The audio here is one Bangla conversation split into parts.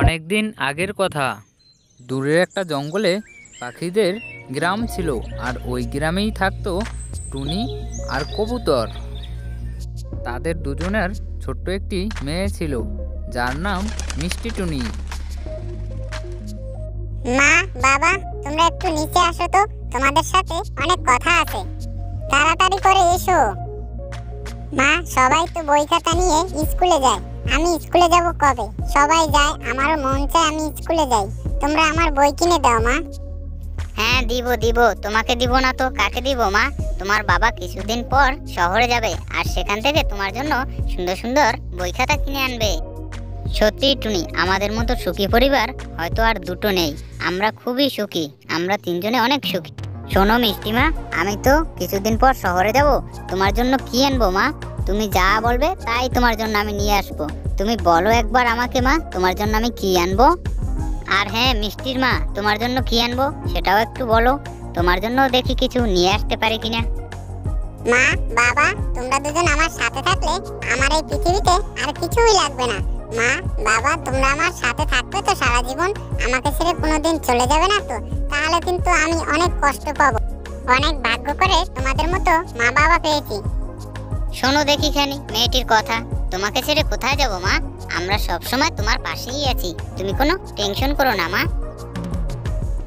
অনেক দিন আগের কথা, দূরের একটা জঙ্গলে পাখিদের গ্রাম ছিল, আর ওই গ্রামেই থাকতো টুনি আর কবুতর। তাদের দুজনের ছোট্ট একটি মেয়ে ছিল, যার নাম মিষ্টি টুনি। মা, বাবা, তোমরা একটু নিচে আসো তো, তোমাদের সাথে অনেক কথা আছে। তাড়াতাড়ি করে এসো। মা, সবাই তো বই খাতা নিয়ে স্কুলে যায়, আমি স্কুলে যাব কবে? সবাই যায়, আমারও মন চায় আমি স্কুলে যাই। তোমরা আমার বই কিনে দাও মা। হ্যাঁ, দিব। তোমাকে দিব না তো কাকে দিব মা? তোমার বাবা কিছুদিন পর শহরে যাবে, আর সেখান থেকে তোমার জন্য সুন্দর সুন্দর বই খাতা কিনে আনবে। সত্যি টুনি, আমাদের মতো সুখী পরিবার হয়তো আর দুটো নেই। আমরা খুবই সুখী, আমরা তিনজনে অনেক সুখী। শোনো মিষ্টিমা, আমি তো কিছুদিন পর শহরে যাব, তোমার জন্য কি আনবো মা? তুমি যা বলবে তাই তোমার জন্য আমি নিয়ে আসবো। তুমি বলো একবার আমাকে মা, তোমার জন্য আমি কি আনবো? আর হ্যাঁ মিষ্টির মা, তোমার জন্য কি আনবো সেটাও একটু বলো, তোমার জন্য দেখি কিছু নিয়ে আসতে পারি কিনা। মা, বাবা, তোমরা দুজন আমার সাথে থাকলে আমার এই পৃথিবীতে আর কিছুই লাগবে না। মা, বাবা, তোমরা আমার সাথে থাকবে তো সারা জীবন, আমাকে ছেড়ে কোনোদিন চলে যাবে না তো? তাহলে কিন্তু আমি অনেক কষ্ট পাবো। অনেক ভাগ্য করে তোমাদের মতো মা বাবা পেয়েছি। শোনো দেখি খানি মেয়েটির কথা, তোমাকে ছেড়ে কোথায় যাব মা? আমরা সব সময় তোমার পাশেই আছি, তুমি কোনো টেনশন করো না মা।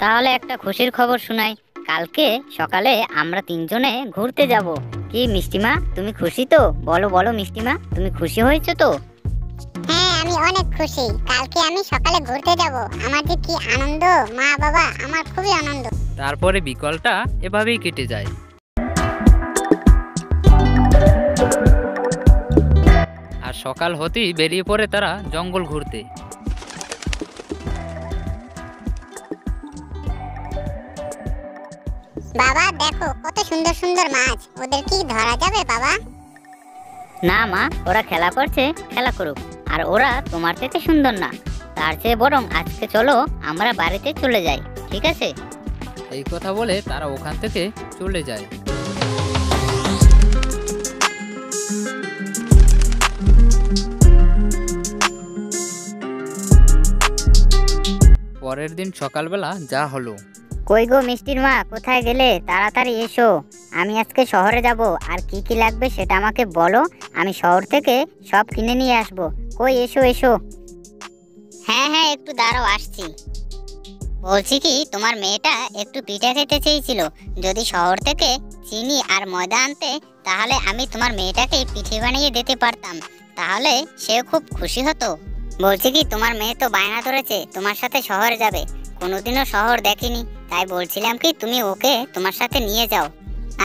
তাহলে একটা খুশির খবর শোনাই, কালকে সকালে আমরা তিনজনে ঘুরতে যাব। কি মিষ্টিমা, তুমি খুশি তো? বলো মিষ্টিমা, তুমি খুশি হয়েছো তো? হ্যাঁ, আমি অনেক খুশি। কালকে আমি সকালে ঘুরতে যাব, আমার যে কি আনন্দ। মা, বাবা, আমার খুবই আনন্দ। তারপরে বিকালটা এভাবেই কেটে যায়। আর সকাল হতেই বেরিয়ে পড়ে তারা জঙ্গল ঘুরতে। বাবা, দেখো কত সুন্দর সুন্দর মাছ, ওদের কি ধরা যাবে বাবা? না মা, ওরা খেলা করছে, খেলা করুক। আর ওরা তোমার থেকে সুন্দর না, তার চেয়ে বরং আজকে চলো আমরা বাড়িতে চলে যাই, ঠিক আছে? এই কথা বলে তারা ওখান থেকে চলে যায়। পরের দিন সকালবেলা যা হলো। কই গো মিষ্টির মা, কোথায় গেলে? তাড়াতাড়ি এসো, আমি আজকে শহরে যাব, আর কি কি লাগবে সেটা আমাকে বলো, আমি শহর থেকে সব কিনে নিয়ে আসব। কই, এসো। হ্যাঁ একটু দাঁড়াও, আসছি। বলছি কি, তোমার মেয়েটা একটু পিঠা খেতে চেয়েছিল, যদি শহর থেকে চিনি আর ময়দা আনতে তাহলে আমি তোমার মেয়েটাকে পিঠে বানিয়ে দিতে পারতাম, তাহলে সে খুব খুশি হতো। বলছি কি, তোমার মেয়ে তো বায়না ধরেছে তোমার সাথে শহরে যাবে, কোনোদিনও শহর দেখিনি, তাই বলছিলাম কি তুমি ওকে তোমার সাথে নিয়ে যাও,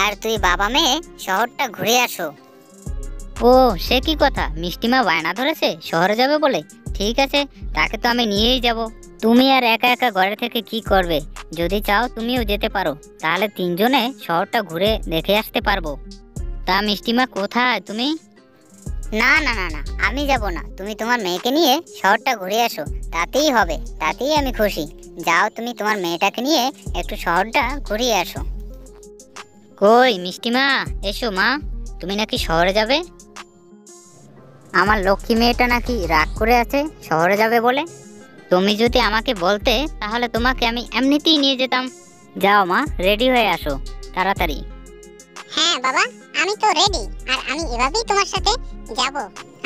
আর তুই বাবা মেয়ে শহরটা ঘুরে আসো। ও, সে কি কথা, মিষ্টিমা বায়না ধরেছে শহরে যাবে বলে? ঠিক আছে, তাকে তো আমি নিয়েই যাব। তুমি আর একা ঘরে থেকে কি করবে? যদি চাও তুমিও যেতে পারো, তাহলে তিনজনে শহরটা ঘুরে দেখে আসতে পারবো। তা মিষ্টিমা কোথায় তুমি? না, আমি যাব না, তুমি তোমার মেয়েকে নিয়ে শহরটা ঘুরে আসো, তাতেই হবে, তাতেই আমি খুশি। যাও, তুমি তোমার মেয়েটাকে নিয়ে একটু শহরটা ঘুরিয়ে আসো। কই মিষ্টিমা, এসো মা, তুমি নাকি শহরে যাবে? আমার লক্ষ্মী মেয়েটা নাকি রাগ করে আছে শহরে যাবে বলে। তুমি যদি আমাকে বলতে তাহলে তোমাকে আমি এমনিতেই নিয়ে যেতাম। যাও মা, রেডি হয়ে আসো তাড়াতাড়ি। হ্যাঁ বাবা, আমি তো রেডি, আর আমি এভাবেই তোমার সাথে যাব।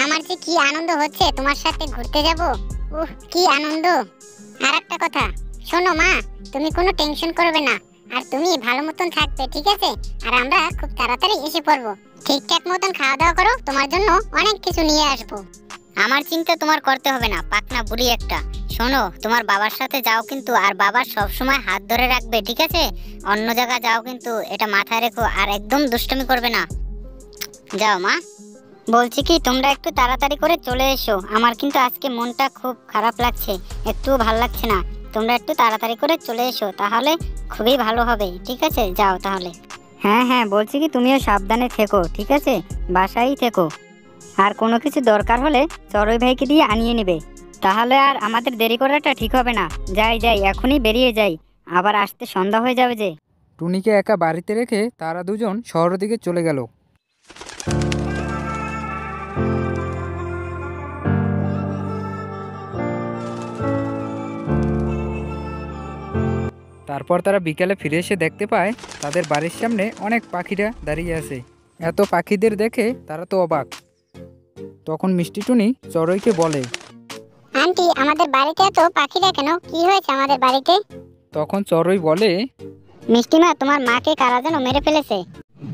আমার যে কি আনন্দ হচ্ছে তোমার সাথে ঘুরতে যাব, উহ কি আনন্দ। আর একটা কথা শোনো মা, তুমি কোনো টেনশন করবে না, আর তুমি ভালো মতন থাকবে, ঠিক আছে? আর আমরা খুব তাড়াতাড়ি এসে পড়বো, ঠিকঠাক মতন খাওয়া দাওয়া করো, তোমার জন্য অনেক কিছু নিয়ে আসবো। আমার চিন্তা তোমার করতে হবে না, পাকনা বুড়ি একটা। শোনো, তোমার বাবার সাথে যাও কিন্তু, আর বাবার সবসময় হাত ধরে রাখবে, ঠিক আছে? অন্য জায়গায় যাও কিন্তু, এটা মাথায় রেখো, আর একদম দুষ্টুমি করবে না। যাও মা। বলছি কি, তোমরা একটু তাড়াতাড়ি করে চলে এসো, আমার কিন্তু আজকে মনটা খুব খারাপ লাগছে, একটু ভালো লাগছে না। তোমরা একটু তাড়াতাড়ি করে চলে এসো, তাহলে খুবই ভালো হবে, ঠিক আছে? যাও তাহলে। হ্যাঁ, বলছি কি তুমিও সাবধানে থেকো, ঠিক আছে? বাসায় থেকো, আর কোনো কিছু দরকার হলে চড়ুই ভাইকে দিয়ে আনিয়ে নেবে, তাহলে আর আমাদের দেরি করাটা ঠিক হবে না। যাই, এখনই বেরিয়ে যাই, আবার আসতে সন্ধ্যা হয়ে যাবে যে। টুনিকে একা বাড়িতে রেখে তারা দুজন শহরের দিকে চলে গেল। তারপর তারা বিকালে ফিরে এসে দেখতে পায় তাদের বাড়ির সামনে অনেক পাখিরা দাঁড়িয়ে আছে। এত পাখিদের দেখে তারা তো অবাক। তখন মিষ্টি টুনি চড়ুইকে বলে, আন্টি আমাদের বাড়িতে এত পাখিরা কেন, কি হয়েছে আমাদের বাড়িতে? তখন চড়ুই বলে, মিষ্টিমা তোমার মাকে কারা যেন মেরে ফেলেছে,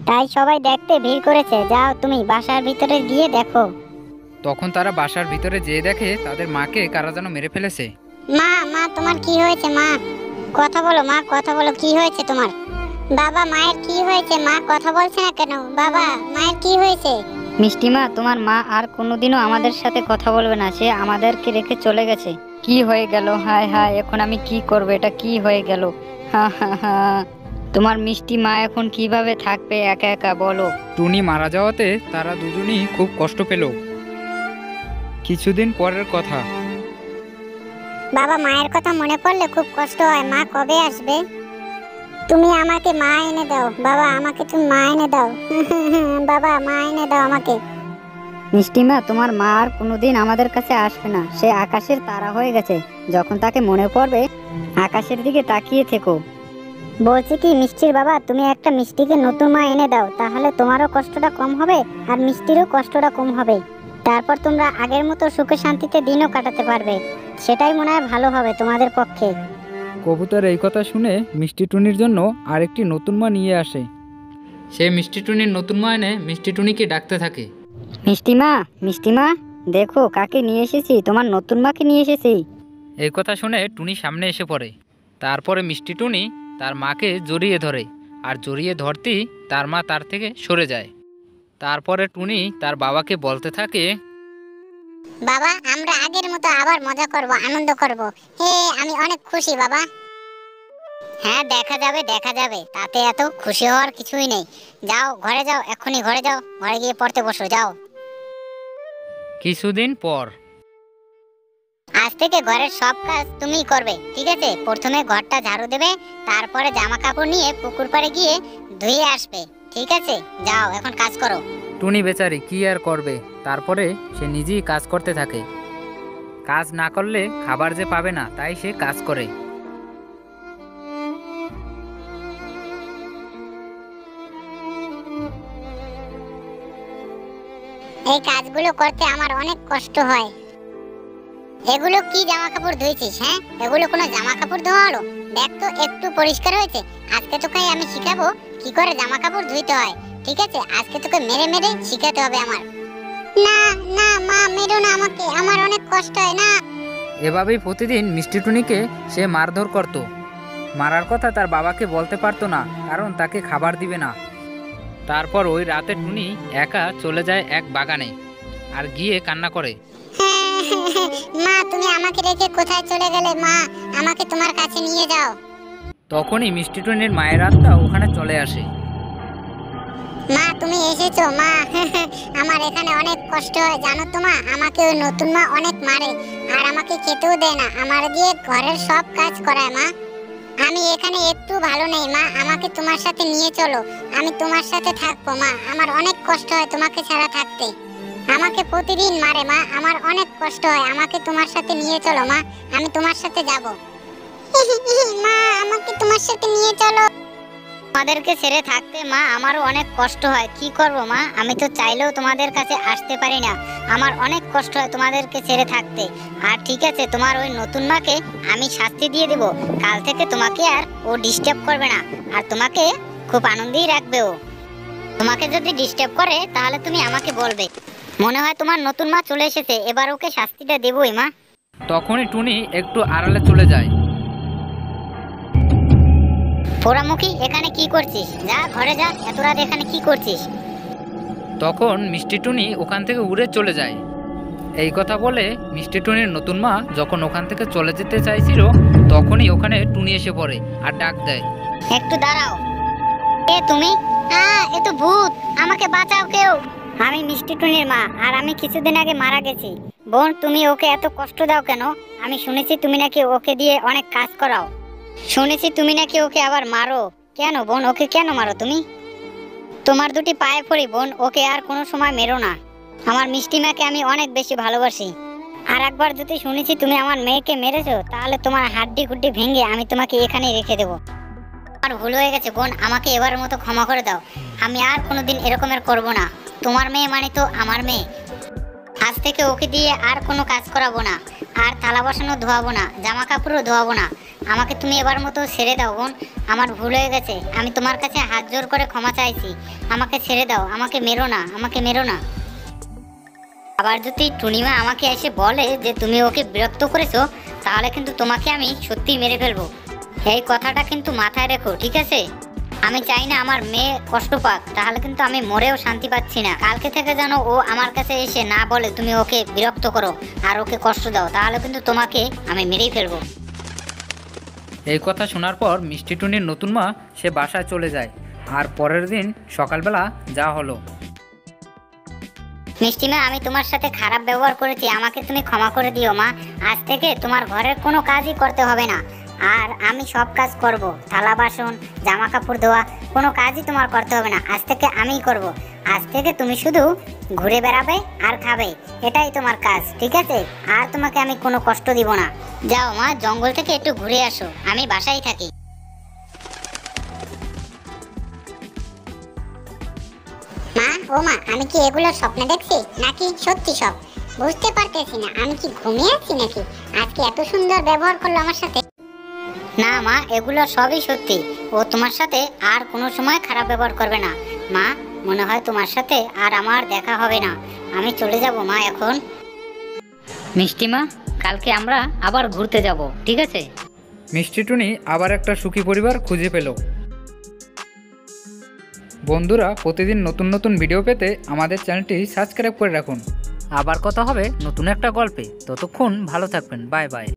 তাই সবাই দেখতে ভিড় করেছে, যাও তুমি বাসার ভিতরে গিয়ে দেখো। তখন তারা বাসার ভিতরে যেয়ে দেখে তাদের মাকে কারা যেন মেরে ফেলেছে। মা মা তোমার কি হয়েছে মা, কথা বলো মা, কথা বলো, কি হয়েছে তোমার? বাবা মায়ের কি হয়েছে, মা কথা বলছে না কেন, বাবা মায়ের কি হয়েছে? মিষ্টিমা তোমার মা আর কোনোদিনও আমাদের সাথে কথা বলবে না, সে আমাদেরকে রেখে চলে গেছে। কি হয়ে গেল, হায় হায় এখন আমি কি করব, এটা কি হয়ে গেল, হা হা হা। তোমার মিষ্টি মা এখন কিভাবে থাকবে একা একা বলো। টুনি মারা যাওয়াতে তারা দুজনই খুব কষ্ট পেল। কিছুদিন পরের কথা। বাবা মায়ের কথা মনে পড়লে খুব কষ্ট হয়, মা কবে আসবে? তুমি আমাকে মা এনে দাও, বাবা আমাকে তুমি মা এনে দাও, বাবা মা এনে দাও আমাকে। মিষ্টিমা তোমার মা আর কোনোদিন আমাদের কাছে আসবে না, সে আকাশের তারা হয়ে গেছে, যখন তাকে মনে পড়বে আকাশের দিকে তাকিয়ে থেকো। বলছি কি মিষ্টির বাবা, তুমি একটা মিষ্টিকে নতুন মা এনে দাও, তাহলে তোমারও কষ্টটা কম হবে আর মিষ্টিরও কষ্টটা কম হবে, তারপর তোমরা আগের মতো সুখে শান্তিতে দিনও কাটাতে পারবে, সেটাই মনে হয় ভালো হবে তোমাদের পক্ষে। কবুতর এই কথা শুনে মিষ্টি টুনির জন্য আরেকটি নতুন মা নিয়ে আসে। সে মিষ্টি টুনির নতুন মা এনে মিষ্টি টুনিকে ডাকতে থাকে, মিষ্টিমা মিষ্টিমা দেখো কাকে নিয়ে এসেছি, তোমার নতুন মাকে নিয়ে এসেছি। এই কথা শুনে টুনি সামনে এসে পড়ে। তারপরে মিষ্টি টুনি তার মাকে জড়িয়ে ধরে, আর জড়িয়ে ধরতেই তার মা তার থেকে সরে যায়। তারপরে টুনি তার বাবাকে বলতে থাকে, বাবা আমরা আগের মতো আবার মজা করব, আনন্দ করব, হে আমি অনেক খুশি বাবা। হ্যাঁ দেখা যাবে দেখা যাবে, তাতে এত খুশি হওয়ার কিছুই নেই, যাও ঘরে যাও, এক্ষুনি ঘরে যাও, ঘরে গিয়ে পড়তে বসো যাও। কিছুদিন পর। আজ থেকে ঘরের সব কাজ তুমিই করবে, ঠিক আছে? প্রথমে ঘরটা ঝাড়ু দেবে, তারপরে জামা কাপড় নিয়ে পুকুর পাড়ে গিয়ে ধুয়ে আসবে, ঠিক আছে? যাও এখন কাজ করো। টুনি বেচারি কি আর করবে, তারপরে সে নিজেই কাজ করতে থাকে। কাজ না করলে খাবার যে পাবে না, তাই সে কাজ করে। এই কাজগুলো করতে আমার অনেক কষ্ট হয়। এগুলো কি জামা কাপড় ধুয়েছিস? হ্যাঁ এগুলো কোনো জামা কাপড় ধোয়া হলো? দেখ তো একটু পরিষ্কার হয়েছে। আজকে তোকে আমি শিখাবো কি করে জামা কাপড় ধুইতে হয়, ঠিক আছে? আজকে তোকে মেরে মেরে শিখাতে হবে আমার। না না মা মেরো না আমাকে, আমার অনেক কষ্ট হয় না। এভাবেই প্রতিদিন মিষ্টি টুনিকে সে মারধর করত। মারার কথা তার বাবাকে বলতে পারতো না, কারণ তাকে খাবার দিবে না। তারপর ওই রাতে টুনি একা চলে যায় এক বাগানে, আর গিয়ে কান্না করে, মা তুমি আমাকে রেখে কোথায় চলে গেলে, মা আমাকে তোমার কাছে নিয়ে যাও। তখনই মিষ্টি টুনির মায়ের আত্মা ওখানে চলে আসে। মা তুমি এসেছো মা, আমার এখানে অনেক কষ্ট হয় জানো তো মা, আমাকে ওই নতুন মা অনেক মারে, আর আমাকে খেতেও দেয় না, আমার দিয়ে ঘরের সব কাজ করায় মা। আমি এখানে একটু ভালো নেই মা, আমাকে তোমার সাথে নিয়ে চলো, আমি তোমার সাথে থাকবো মা, আমার অনেক কষ্ট হয় তোমাকে ছাড়া থাকতে, আমাকে প্রতিদিন মারে মা, আমার অনেক কষ্ট হয়, আমাকে তোমার সাথে নিয়ে চলো মা, আমি তোমার সাথে যাব। মা আমাকে তোমার সাথে নিয়ে চলো। তোমাদেরকে ছেড়ে থাকতে মা আমারও অনেক কষ্ট হয়, কি করব মা, আমি তো চাইলেও তোমাদের কাছে আসতে পারি না, আমার অনেক কষ্ট হয় তোমাদেরকে ছেড়ে থাকতে। আর ঠিক আছে তোমার ওই নতুন মাকে আমি শাস্তি দিয়ে দেব, কাল থেকে তোমাকে আর ও ডিস্টার্ব করবে না, আর তোমাকে খুব আনন্দেই রাখবে ও। তোমাকে যদি ডিস্টার্ব করে তাহলে তুমি আমাকে বলবে। মনে হয় তোমার নতুন মা চলে এসেছে, এবার ওকে শাস্তিটা দেবই মা। তখনই টুনি একটু আড়ালে চলে যায়। পোড়ামুখী এখানে কি করছিস, যা ঘরে যা, এত রাত এখানে কি করছিস? তখন মিষ্টি টুনি ওখান থেকে উড়ে চলে যায়। এই কথা বলে মিষ্টি টুনির নতুন মা যখন ওখান থেকে চলে যেতে চাইছিল, তখনই ওখানে টুনি এসে পড়ে আর ডাক দেয়, একটু দাঁড়াও। এ তুমি, এ তো ভূত, আমাকে বাঁচাও কেউ, আমি মিষ্টি টুনির মা, আর আমি কিছুদিন আগে মারা গেছি। বোন তুমি ওকে এত কষ্ট দাও কেন? আমি শুনেছি তুমি নাকি ওকে দিয়ে অনেক কাজ করাও, শুনেছি তুমি নাকি ওকে আবার মারো। কেন বোন, ওকে কেন মারো তুমি? তোমার দুটি পায়ে পড়ি বোন, ওকে আর কোনো সময় মেরো না। আমার মিষ্টি মাকে আমি অনেক বেশি ভালোবাসি, আর একবার যদি শুনেছি তুমি আমার মেয়েকে মেরেছো, তাহলে তোমার হাড্ডি গুড্ডি ভেঙে আমি তোমাকে এখানেই রেখে দেবো। আমার ভুল হয়ে গেছে বোন, আমাকে এবারের মতো ক্ষমা করে দাও। আমি আর কোনোদিন এরকমের করব না। তোমার মেয়ে মানে তো আমার মেয়ে। আজ থেকে ওকে দিয়ে আর কোনো কাজ করাবো না, আর থালা বাসনও ধোয়াবো না, জামা কাপড়ও ধোয়াবো না। আমাকে তুমি এবার মতো ছেড়ে দাও বোন, আমার ভুল হয়ে গেছে। আমি তোমার কাছে হাত জোর করে ক্ষমা চাইছি, আমাকে ছেড়ে দাও, আমাকে মেরো না, আমাকে মেরো না। আবার যদি টুনিমা আমাকে এসে বলে যে তুমি ওকে বিরক্ত করেছো, তাহলে কিন্তু তোমাকে আমি সত্যিই মেরে ফেলবো। এই কথাটা কিন্তু মাথায় রেখো, ঠিক আছে? আমি চাই না আমার মেয়ে কষ্ট পাক, তাহলে কিন্তু আমি মরেও শান্তি পাচ্ছি না। কালকে থেকে যেন ও আমার কাছে এসে না বলে তুমি ওকে বিরক্ত করো আর ওকে কষ্ট দাও, তাহলে কিন্তু তোমাকে আমি মেরেই ফেলবো। এই কথা শোনার পর মিষ্টি টুনির নতুন মা সে বাসায় চলে যায়। আর পরের দিন সকালবেলা যা হলো, মিষ্টিমা আমি তোমার সাথে খারাপ ব্যবহার করেছি, আমাকে তুমি ক্ষমা করে দিও মা। আজ থেকে তোমার ঘরের কোনো কাজই করতে হবে না, আর আমি সব কাজ করব। থালা বাসন, জামা কাপড় ধোয়া, কোনো কাজই তোমার করতে হবে না, আজ থেকে আমিই করব। আজ থেকে তুমি শুধু ঘুরে বেড়াবে আর খাবে, এটাই তোমার কাজ, ঠিক আছে? আর তোমাকে আমি কোনো কষ্ট দিব না। যাও মা, জঙ্গল থেকে একটু ঘুরে আসো, আমি বাসায় থাকি। মা, ও মা, আমি কি এগুলো স্বপ্ন দেখছি নাকি সত্যি সব বুঝতে পারতেছি না। আমি কি ঘুমিয়ে আছি নাকি? আজকে এত সুন্দর ব্যবহার করলো আমার সাথে। না মা, এগুলো সবই সত্যি। ও তোমার সাথে আর কোনো সময় খারাপ ব্যবহার করবে না। মা, মনে হয় তোমার সাথে আর আমার দেখা হবে না, আমি চলে যাব মা এখন। মিষ্টিমা, কালকে আমরা আবার ঘুরতে যাব, ঠিক আছে? মিষ্টি টুনি আবার একটা সুখী পরিবার খুঁজে পেল। বন্ধুরা, প্রতিদিন নতুন নতুন ভিডিও পেতে আমাদের চ্যানেলটি সাবস্ক্রাইব করে রাখুন। আবার কথা হবে নতুন একটা গল্পে, ততক্ষণ ভালো থাকবেন, বাই বাই।